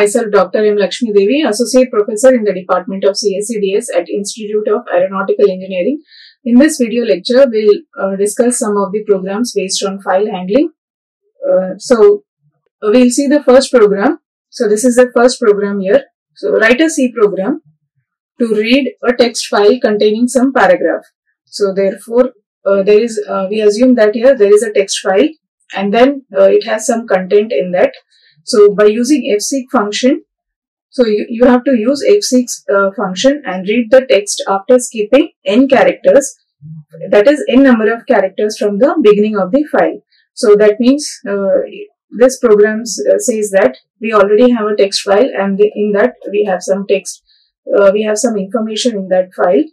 myself, Dr. M. Lakshmi Devi, Associate Professor in the Department of CSEDS at Institute of Aeronautical Engineering. In this video lecture, we'll discuss some of the programs based on file handling. So, we'll see the first program. So, this is the first program here. So, write a C program to read a text file containing some paragraph. So, therefore, we assume that here there is a text file and then it has some content in that. So, by using fseek function, so you have to use fseek function and read the text after skipping n characters, that is n number of characters from the beginning of the file. So, that means this program says that we already have a text file and in that we have some text, we have some information in that file,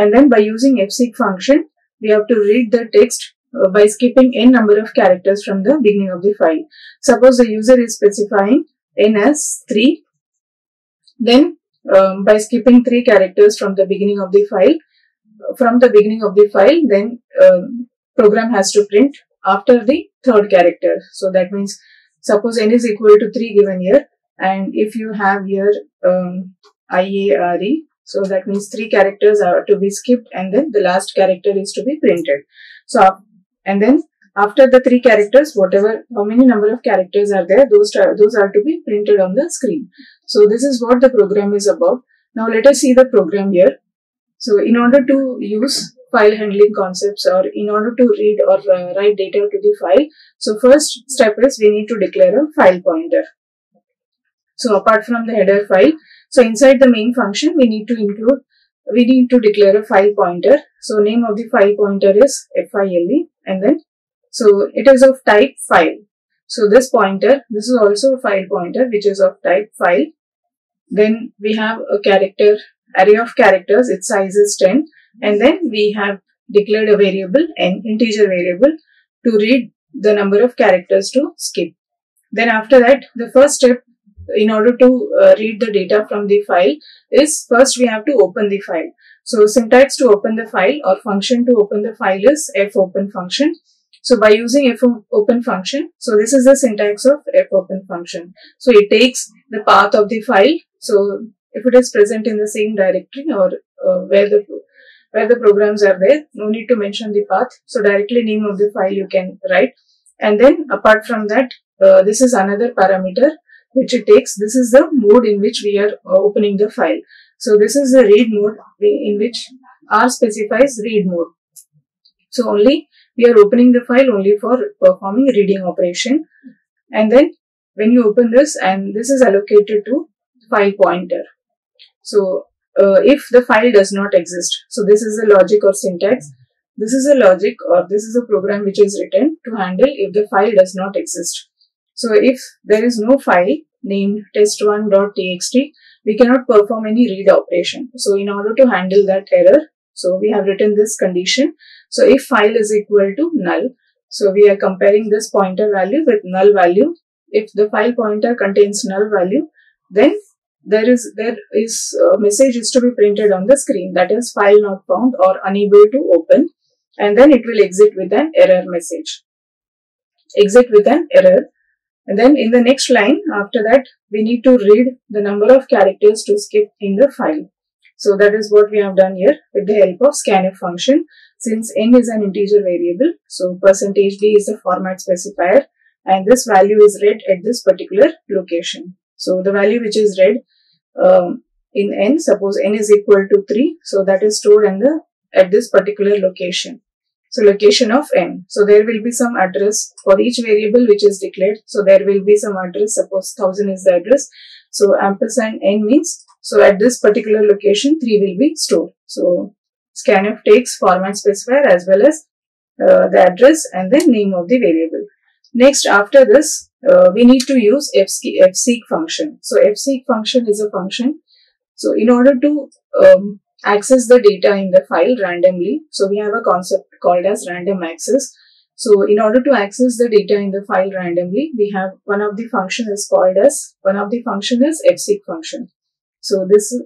and then by using fseek function, we have to read the text by skipping n number of characters from the beginning of the file. Suppose the user is specifying n as 3, then by skipping 3 characters from the beginning of the file, then program has to print after the 3rd character. So that means suppose n is equal to 3 given here, and if you have here IARE, so that means 3 characters are to be skipped and then the last character is to be printed. So and then after the 3 characters, whatever, how many number of characters are there, those are to be printed on the screen. So this is what the program is about. Now let us see the program here. So in order to use file handling concepts or in order to read or write data to the file, so first step is we need to declare a file pointer. So apart from the header file, so inside the main function we need to include, we need to declare a file pointer. So name of the file pointer is file, and then so it is of type file. So this pointer, this is also a file pointer which is of type file. Then we have a character, array of characters, its size is 10, and then we have declared a variable, an integer variable, to read the number of characters to skip. Then after that, the first step in order to read the data from the file is, first we have to open the file. So syntax to open the file or function to open the file is fopen function. So by using fopen function, so this is the syntax of fopen function. So it takes the path of the file. So if it is present in the same directory or where the programs are there, no need to mention the path. So directly name of the file you can write. And then apart from that, this is another parameter which it takes. This is the mode in which we are opening the file. So this is the read mode in which R specifies read mode. So only we are opening the file only for performing reading operation. And then when you open this, and this is allocated to file pointer. So if the file does not exist, so this is the logic or syntax. This is a logic or this is a program which is written to handle if the file does not exist. So if there is no file named test1.txt, we cannot perform any read operation. So in order to handle that error, so we have written this condition. So if file is equal to null, so we are comparing this pointer value with null value. If the file pointer contains null value, then there is a message is to be printed on the screen, that is file not found or unable to open, and then it will exit with an error message. Exit with an error. And then in the next line after that, we need to read the number of characters to skip in the file. So that is what we have done here with the help of scanf function. Since n is an integer variable, so %d is the format specifier, and this value is read at this particular location. So the value which is read in n, suppose n is equal to 3, so that is stored in the at this particular location. So location of n. So there will be some address for each variable which is declared. So there will be some address. Suppose 1000 is the address. So ampersand n means, so at this particular location 3 will be stored. So scanf takes format specifier as well as the address and the name of the variable. Next after this, we need to use fseek function. So fseek function is a function. So in order to access the data in the file randomly, so we have a concept called as random access. So in order to access the data in the file randomly, we have one of the function is fseek function. So this is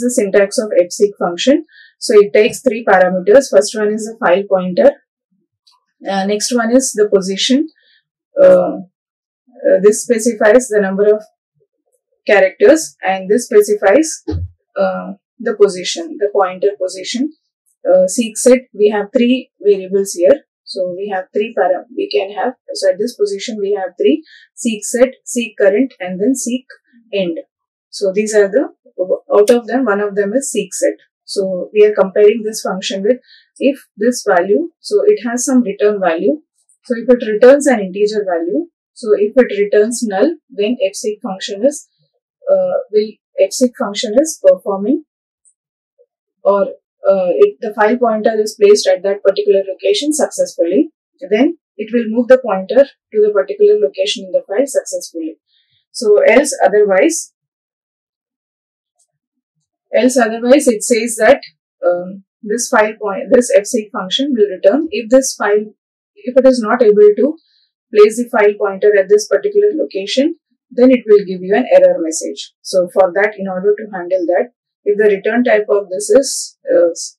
the syntax of fseek function. So it takes 3 parameters. First one is the file pointer, next one is the position, this specifies the number of characters, and this specifies the position, the pointer position. Seek set, we have three variables here. So we have three param, we can have, so at this position we have three: seek set, seek current, and then seek end. So these are the, out of them, one of them is seek set. So we are comparing this function with if this value, so it has some return value. So if it returns an integer value, so if it returns null, then fseek function is, performing, or if the file pointer is placed at that particular location successfully, then it will move the pointer to the particular location in the file successfully. So else otherwise, it says that this fseek function will return if this file, if it is not able to place the file pointer at this particular location, then it will give you an error message. So for that, in order to handle that, if the return type of this is,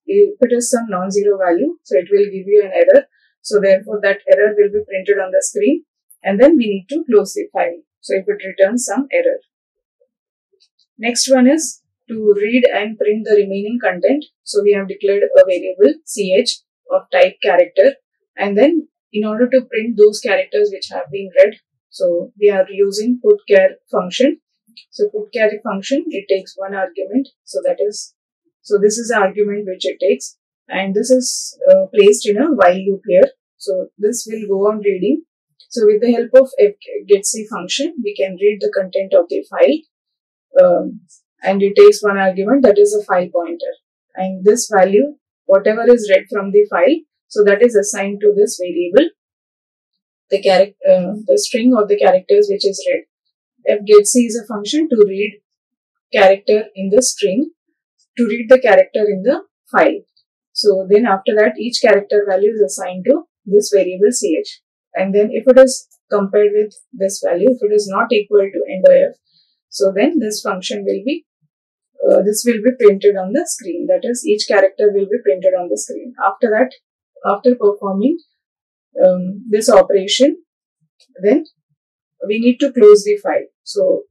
if it is some non-zero value, so it will give you an error. So therefore that error will be printed on the screen, and then we need to close the file. So if it returns some error. Next one is to read and print the remaining content. So we have declared a variable ch of type character, and then in order to print those characters which have been read, so we are using putchar function. So putchar function, it takes one argument, so that is, so this is the argument which it takes, and this is placed in a while loop here. So this will go on reading. So with the help of fgetc function, we can read the content of the file. And it takes one argument, that is a file pointer, and this value, whatever is read from the file, so that is assigned to this variable, the character, the string of the characters which is read. Fgetc is a function to read character in the string, to read the character in the file. So then after that, each character value is assigned to this variable ch, and then if it is compared with this value, if it is not equal to EOF, so then this function will be, this will be printed on the screen. That is, each character will be printed on the screen. After that, after performing this operation, then we need to close the file. So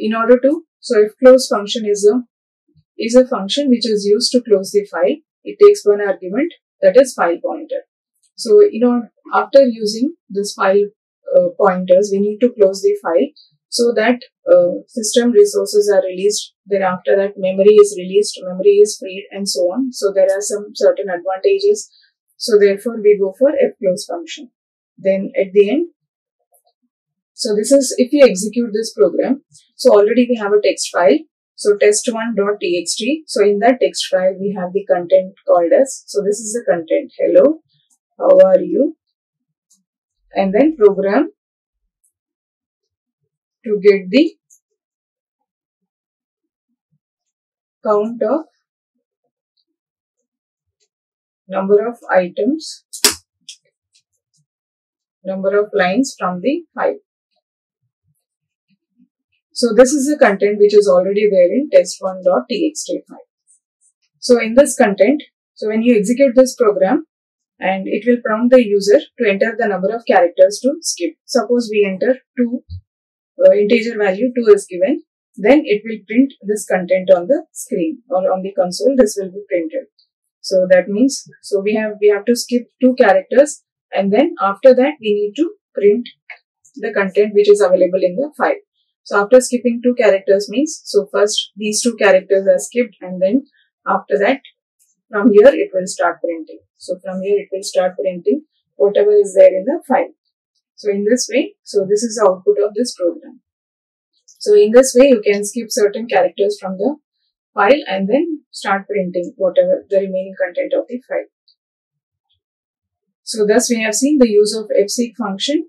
in order to, so if close function is a function which is used to close the file, it takes one argument, that is file pointer. So after using this file pointers, we need to close the file, so that system resources are released. Then after that, memory is released, memory is freed, and so on. So there are some certain advantages. So therefore we go for fclose function. Then at the end, so this is if you execute this program. So already we have a text file. So test1.txt. So in that text file, we have the content called as, so this is the content: hello, how are you? And then program to get the count of number of items, number of lines from the file. So this is the content which is already there in test1.txt file. So in this content, so when you execute this program, and it will prompt the user to enter the number of characters to skip. Suppose we enter 2. Integer value 2 is given, then it will print this content on the screen, or on the console this will be printed. So that means, so we have to skip 2 characters, and then after that we need to print the content which is available in the file. So after skipping 2 characters means, so first these 2 characters are skipped, and then after that from here it will start printing. So from here it will start printing whatever is there in the file. So in this way, so this is the output of this program. So in this way, you can skip certain characters from the file and then start printing whatever the remaining content of the file. So thus we have seen the use of fseek function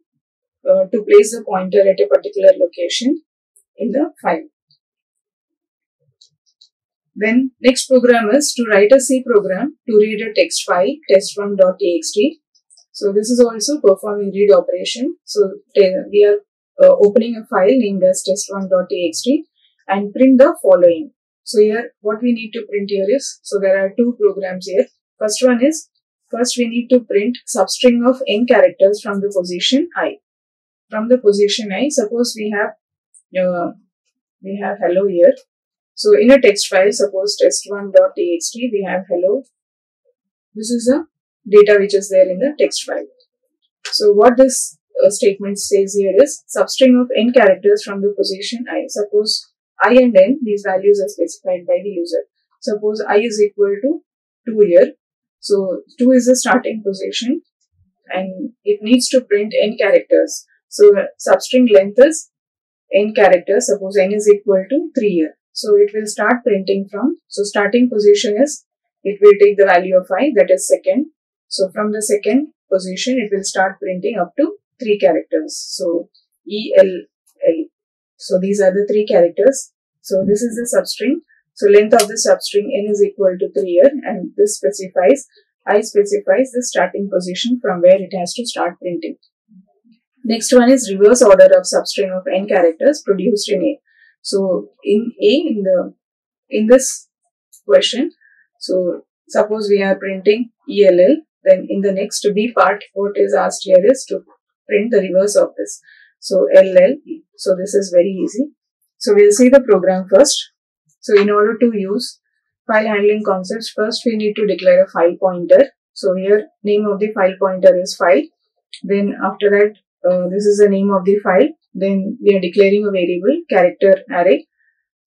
to place the pointer at a particular location in the file. Then next program is to write a C program to read a text file, test1.txt. So this is also performing read operation. So we are opening a file named as test1.txt and print the following. So here what we need to print here is, so there are 2 programs here. First one is, first we need to print substring of n characters from the position I. Suppose we have we have hello here. So in a text file, suppose test1.txt, we have hello. This is the data which is there in the text file. So what this statement says here is substring of n characters from the position I. Suppose I and n, these values are specified by the user. Suppose I is equal to 2 here. So 2 is the starting position and it needs to print n characters. So substring length is n characters. Suppose n is equal to 3 here. So it will start printing from, so starting position is, it will take the value of I, that is second. So from the second position, it will start printing up to 3 characters. So ELL. So these are the 3 characters. So this is the substring. So length of the substring n is equal to 3 here, and this specifies, I specifies the starting position from where it has to start printing. Next one is reverse order of substring of n characters produced in A. So in A, in this question, so suppose we are printing ELL, then in the next B part, what is asked here is to print the reverse of this. So LL, so this is very easy. So we'll see the program first. So in order to use file handling concepts, first we need to declare a file pointer. So here name of the file pointer is file. Then after that, this is the name of the file. Then we are declaring a variable character array.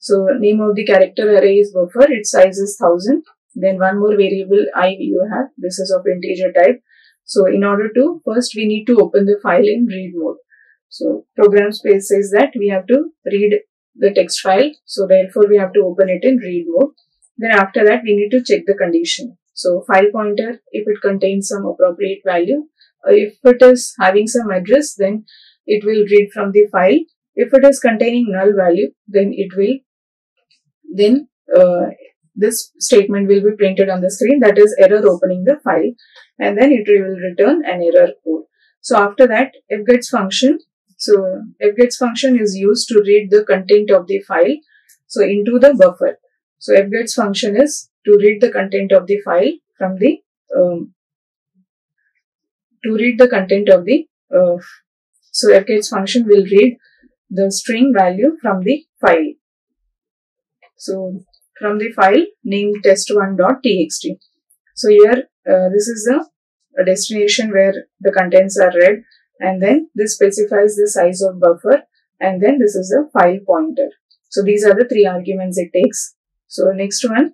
So name of the character array is buffer. Its size is 1000. Then one more variable I you have. This is of integer type. So in order to, first we need to open the file in read mode. So program space says that we have to read the text file. So therefore we have to open it in read mode. Then after that we need to check the condition. So file pointer, if it contains some appropriate value, if it is having some address, then it will read from the file. If it is containing null value, then it will, this statement will be printed on the screen, that is error opening the file, and then it will return an error code. So after that, fgets function. So fgets function is used to read the content of the file, so into the buffer. So fgets function is to read the content of the file from the so fgets function will read the string value from the file. So from the file named test1.txt. So here this is a destination where the contents are read, and then this specifies the size of buffer, and then this is the file pointer. So these are the 3 arguments it takes. So next one,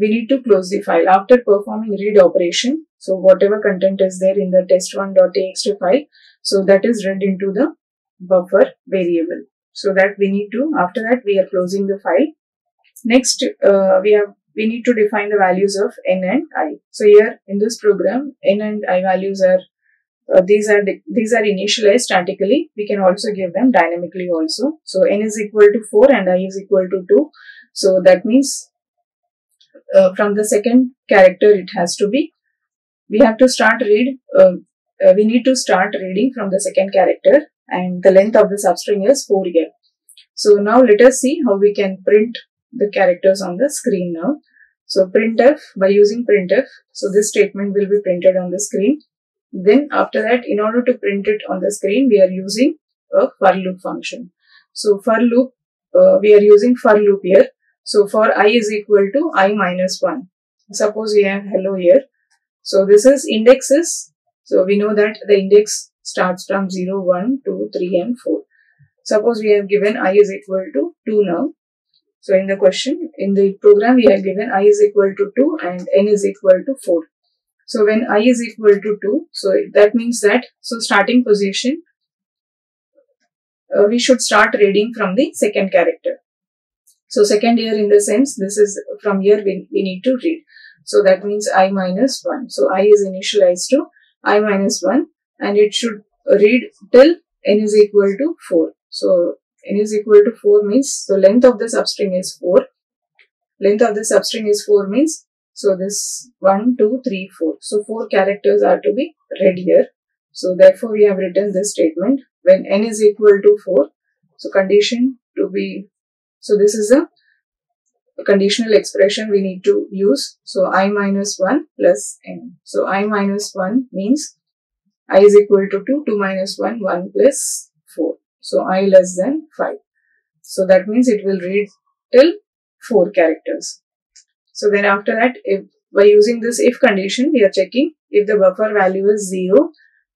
we need to close the file after performing read operation. So whatever content is there in the test1.txt file, so that is read into the buffer variable. So that we need to, after that we are closing the file. Next, we need to define the values of n and I. So here in this program, n and I values are these are initialized statically. We can also give them dynamically also. So n is equal to 4 and I is equal to 2. So that means from the second character it has to be. We have to start read. We need to start reading from the second character, and the length of the substring is 4 here. So now let us see how we can print the characters on the screen now. So printf, by using printf, so this statement will be printed on the screen. Then after that, in order to print it on the screen, we are using a for loop function. So for loop, we are using for loop here. So for I is equal to I minus 1. Suppose we have hello here. So this is indexes. So we know that the index starts from 0, 1, 2, 3 and 4. Suppose we have given I is equal to 2 now. So in the question, in the program, we have given I is equal to 2 and n is equal to 4. So when I is equal to 2, so that means that, so starting position, we should start reading from the second character. So second here in the sense, this is from here we need to read. So that means I minus 1. So I is initialized to I minus 1 and it should read till n is equal to 4. So n is equal to 4 means, so length of the substring is 4. Length of the substring is 4 means, so this 1, 2, 3, 4. So 4 characters are to be read here. So therefore we have written this statement when n is equal to 4. So condition to be, so this is a conditional expression we need to use. So I minus 1 plus n. So I minus 1 means I is equal to 2, 2 minus 1, 1 plus 4. So I less than 5. So that means it will read till 4 characters. So then after that, if by using this if condition, we are checking if the buffer value is 0,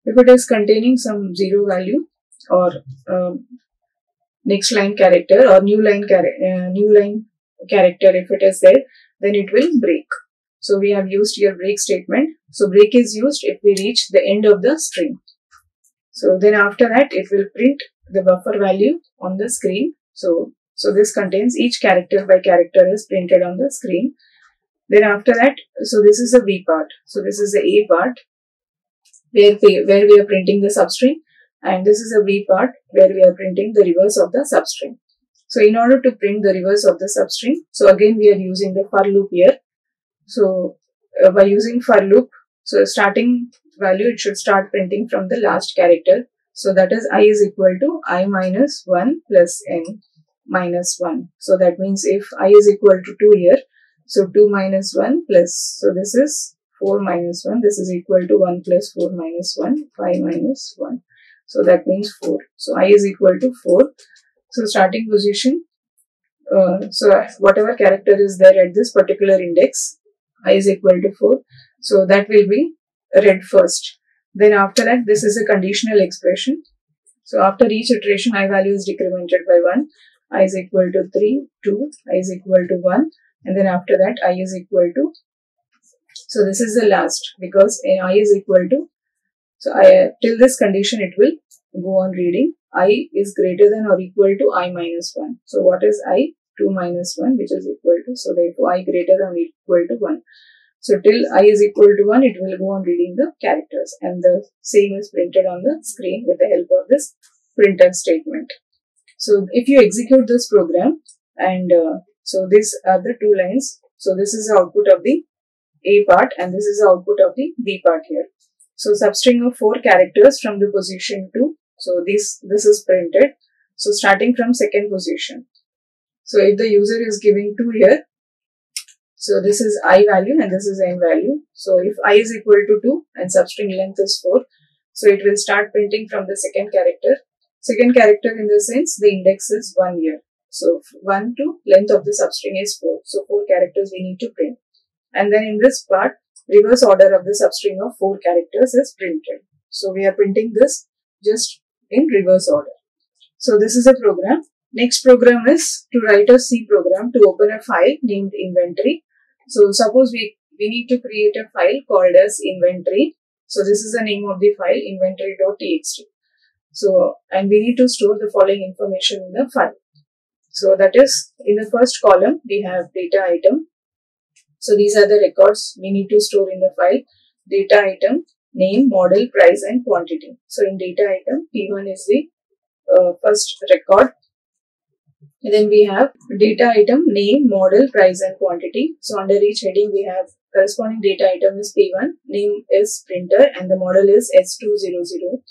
if it is containing some 0 value or next line character or new line character, if it is there, then it will break. So we have used your break statement. So break is used if we reach the end of the string. So then after that, it will print the buffer value on the screen. So this contains each character by character is printed on the screen. Then after that, so this is the B part. So this is the A part where we are printing the substring, and this is the B part where we are printing the reverse of the substring. So in order to print the reverse of the substring, so again we are using the for loop here. So by using for loop, so starting value, it should start printing from the last character. So that is I is equal to I minus 1 plus n minus 1. So that means if I is equal to 2 here, so 2 minus 1 plus, so this is 4 minus 1. This is equal to 1 plus 4 minus 1, 5 minus 1. So that means 4. So I is equal to 4. So starting position, so whatever character is there at this particular index, I is equal to 4. So that will be read first. Then after that, this is a conditional expression. So after each iteration, I value is decremented by 1. I is equal to 3, 2, I is equal to 1. And then after that, I is equal to, so this is the last, because I is equal to, so I, till this condition, it will go on reading. I is greater than or equal to I minus 1. So what is I? 2 minus 1, which is equal to, so therefore I greater than or equal to 1. So till I is equal to 1, it will go on reading the characters, and the same is printed on the screen with the help of this printf statement. So if you execute this program, and so these are the two lines. So this is the output of the A part, and this is the output of the B part here. So substring of 4 characters from the position 2. So this is printed. So starting from second position. So if the user is giving 2 here, so this is I value and this is N value. So if I is equal to 2 and substring length is 4, so it will start printing from the second character. Second character in the sense the index is 1 here. So 1 to length of the substring is 4. So 4 characters we need to print. And then in this part, reverse order of the substring of 4 characters is printed. So we are printing this just in reverse order. So this is a program. Next program is to write a C program to open a file named inventory. So suppose we need to create a file called as inventory. So this is the name of the file, inventory.txt. So, and we need to store the following information in the file. So that is, in the first column, we have data item. So these are the records we need to store in the file. Data item, name, model, price and quantity. So in data item, P1 is the first record. And then we have data item, name, model, price and quantity. So under each heading we have corresponding data item is P1, name is printer and the model is S200,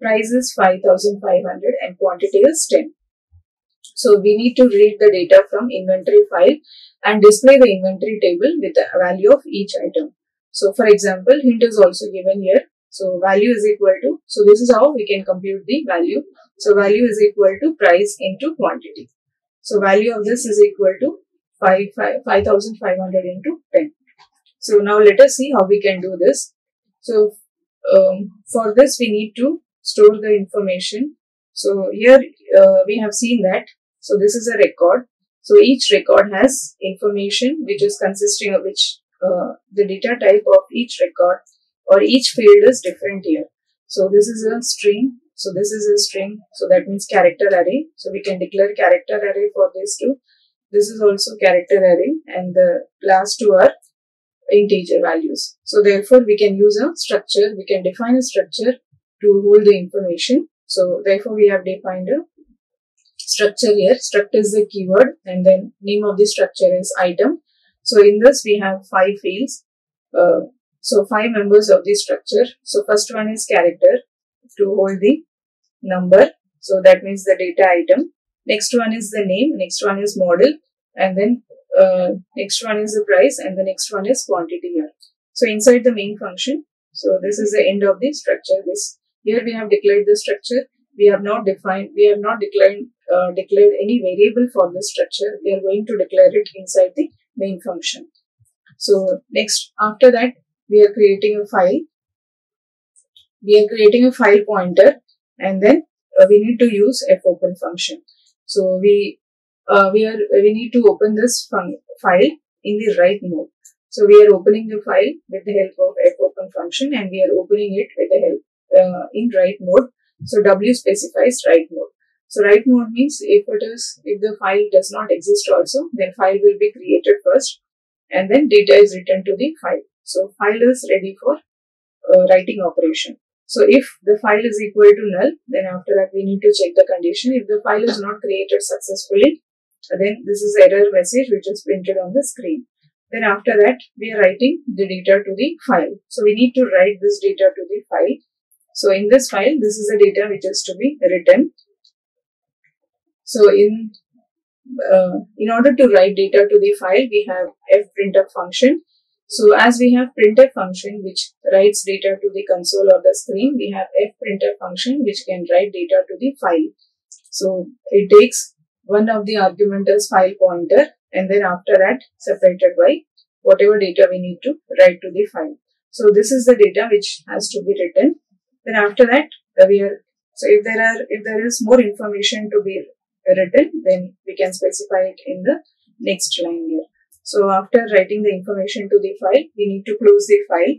price is 5500 and quantity is 10. So we need to read the data from inventory file and display the inventory table with the value of each item. So for example, hint is also given here. So value is equal to, so this is how we can compute the value. So value is equal to price into quantity. So value of this is equal to 5500 into 10. So now let us see how we can do this. So for this we need to store the information. So here we have seen that. So this is a record. So each record has information which is consisting of which the data type of each record or each field is different here. So this is a string. So this is a string, so that means character array. So we can declare character array for this too. This is also character array and the last two are integer values. So therefore we can use a structure, we can define a structure to hold the information. So therefore we have defined a structure here. Struct is the keyword and then name of the structure is item. So in this we have 5 fields. So 5 members of the structure. So first one is character to hold the number, so that means the data item. Next one is the name, next one is model, and then next one is the price, and the next one is quantity here. So inside the main function, so this is the end of the structure. This here we have declared the structure. We have not defined, we have not declared declared any variable for this structure, we are going to declare it inside the main function. So next, after that, we are creating a file. We are creating a file pointer, and then we need to use fopen function. So we need to open this file in the right mode. So we are opening the file with the help of fopen function, and we are opening it with the help in right mode. So W specifies right mode. So right mode means if the file does not exist also, then file will be created first, and then data is returned to the file. So file is ready for writing operation. So if the file is equal to null, then after that we need to check the condition. If the file is not created successfully, then this is error message which is printed on the screen. Then after that, we are writing the data to the file. So we need to write this data to the file. So in this file, this is the data which is to be written. So in order to write data to the file, we have fprintf function. So as we have printf function which writes data to the console or the screen, we have fprintf function which can write data to the file. So it takes one of the argument as file pointer, and then after that separated by whatever data we need to write to the file. So this is the data which has to be written. Then after that, if there is more information to be written, then we can specify it in the next line here. So after writing the information to the file, we need to close the file.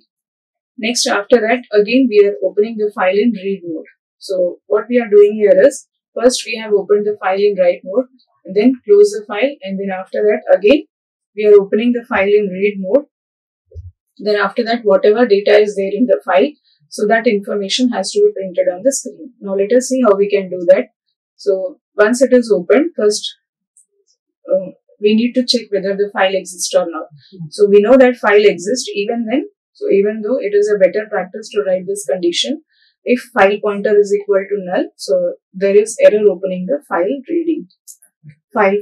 Next, after that, again we are opening the file in read mode. So what we are doing here is, first we have opened the file in write mode, and then close the file, and then after that again we are opening the file in read mode. Then after that, whatever data is there in the file, so that information has to be printed on the screen. Now let us see how we can do that. So once it is opened, first we need to check whether the file exists or not. So we know that file exists even then. So even though it is a better practice to write this condition, if file pointer is equal to null, so there is error opening the file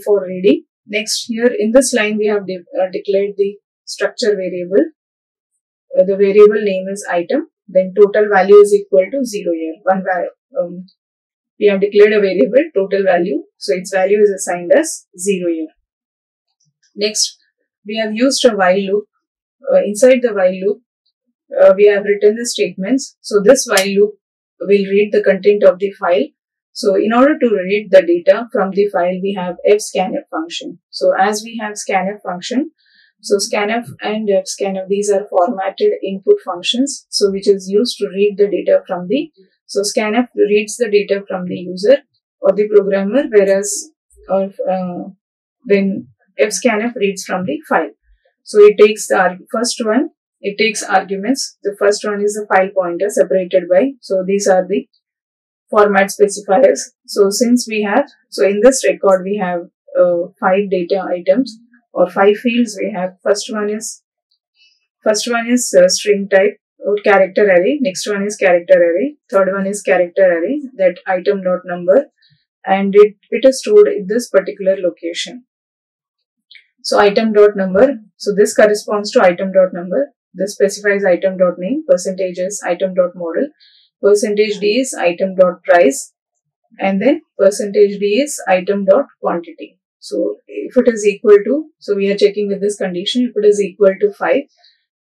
for reading. Next, here in this line we have declared the structure variable. The variable name is item. Then total value is equal to 0 here. We have declared a variable total value, so its value is assigned as 0 here. Next, we have used a while loop. Inside the while loop, we have written the statements. So this while loop will read the content of the file. So in order to read the data from the file, we have fscanf function. So as we have scanf function, so scanf and fscanf, these are formatted input functions, so which is used to read the data from the. So scanf reads the data from the user or the programmer, whereas when fscanf reads from the file. So it takes the first one. It takes arguments. The first one is the file pointer separated by. So these are the format specifiers. So since we have, so in this record we have 5 data items or 5 fields. We have first one is string type or character array. Next one is character array. Third one is character array, that item dot number, and it is stored in this particular location. So item dot number. So this corresponds to item dot number. This specifies item dot name. Percentage is item dot model. Percentage D is item dot price, and then percentage D is item dot quantity. So if it is equal to, so we are checking with this condition, if it is equal to 5,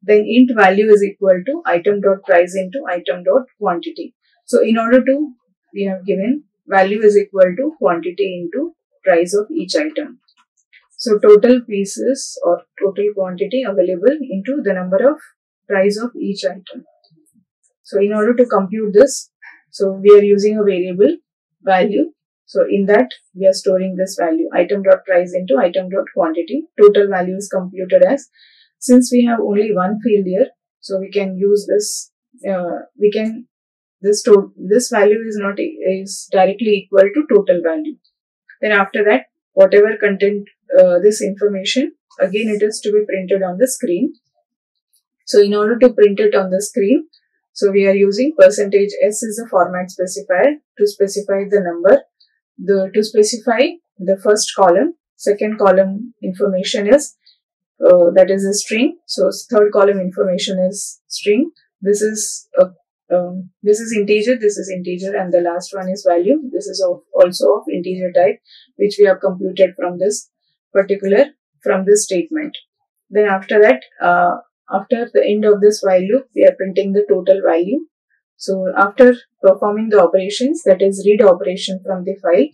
then int value is equal to item dot price into item dot quantity. So in order to, we have given value is equal to quantity into price of each item. So total pieces or total quantity available into the number of price of each item. So in order to compute this, so we are using a variable value. So in that we are storing this value item dot price into item dot quantity. Total value is computed as, since we have only one field here, so we can use this. This value is directly equal to total value. Then after that, whatever content this information, again it is to be printed on the screen. So in order to print it on the screen, so we are using percentage S is a format specifier to specify the number. To specify the first column, second column information is that is a string. So third column information is string. This is this is integer, and the last one is value. This is also of integer type, which we have computed from this particular statement. Then after that, after the end of this while loop, we are printing the total value. So after performing the operations, that is read operation from the file,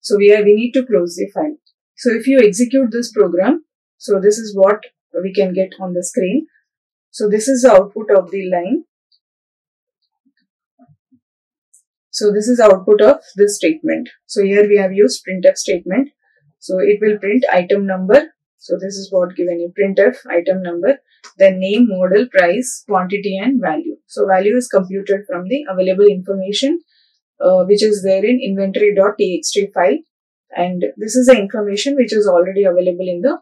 so we need to close the file. So if you execute this program, so this is what we can get on the screen. So this is the output of the line. So this is output of this statement. So here we have used printf statement. So it will print item number. So this is what given you, printf item number, then name, model, price, quantity and value. So value is computed from the available information which is there in inventory.txt file, and this is the information which is already available in the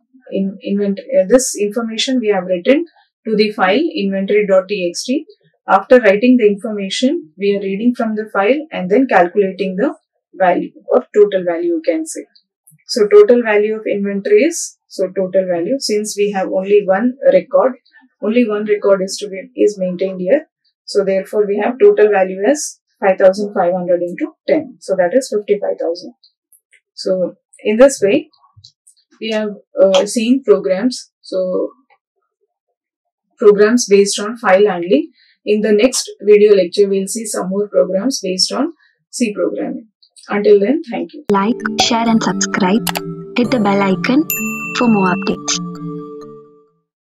inventory. This information we have written to the file inventory.txt. After writing the information, we are reading from the file and then calculating the value or total value, you can say. So total value of inventory is, so total value, since we have only one record is maintained here. So therefore we have total value as 5,500 into 10. So that is 55,000. So in this way, we have seen programs. So programs based on file handling. In the next video lecture, we'll see some more programs based on C programming. Until then, thank you. Like, share and subscribe. Hit the bell icon for more updates.